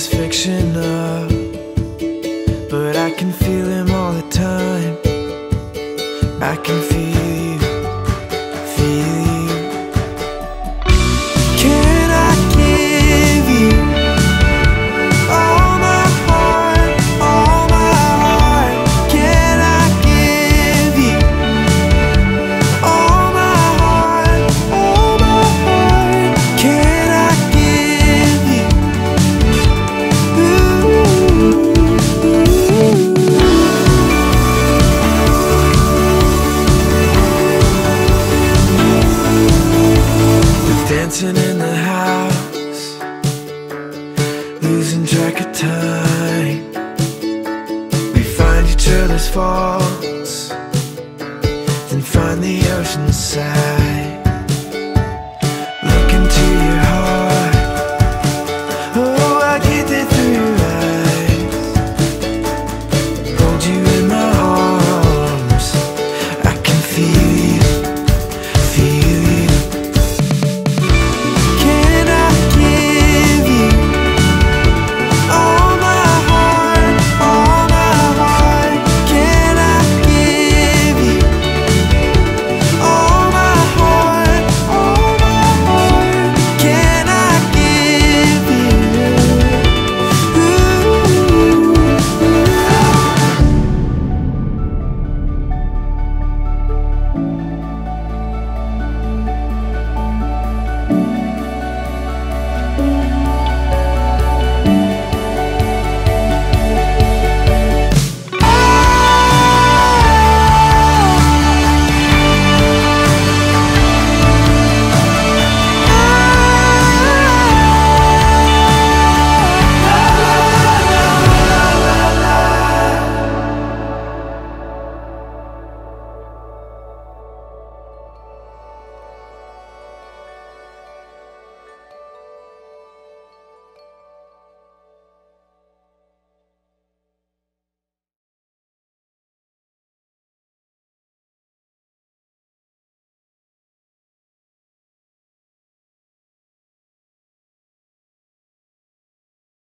is fictional, but I can feel him all the time. I can feel you Can I give you all my heart, all my heart? Can I give you all my heart, all my heart? Can I give you We're dancing in the house, losing track of time. We find each other's faults, then find the ocean side.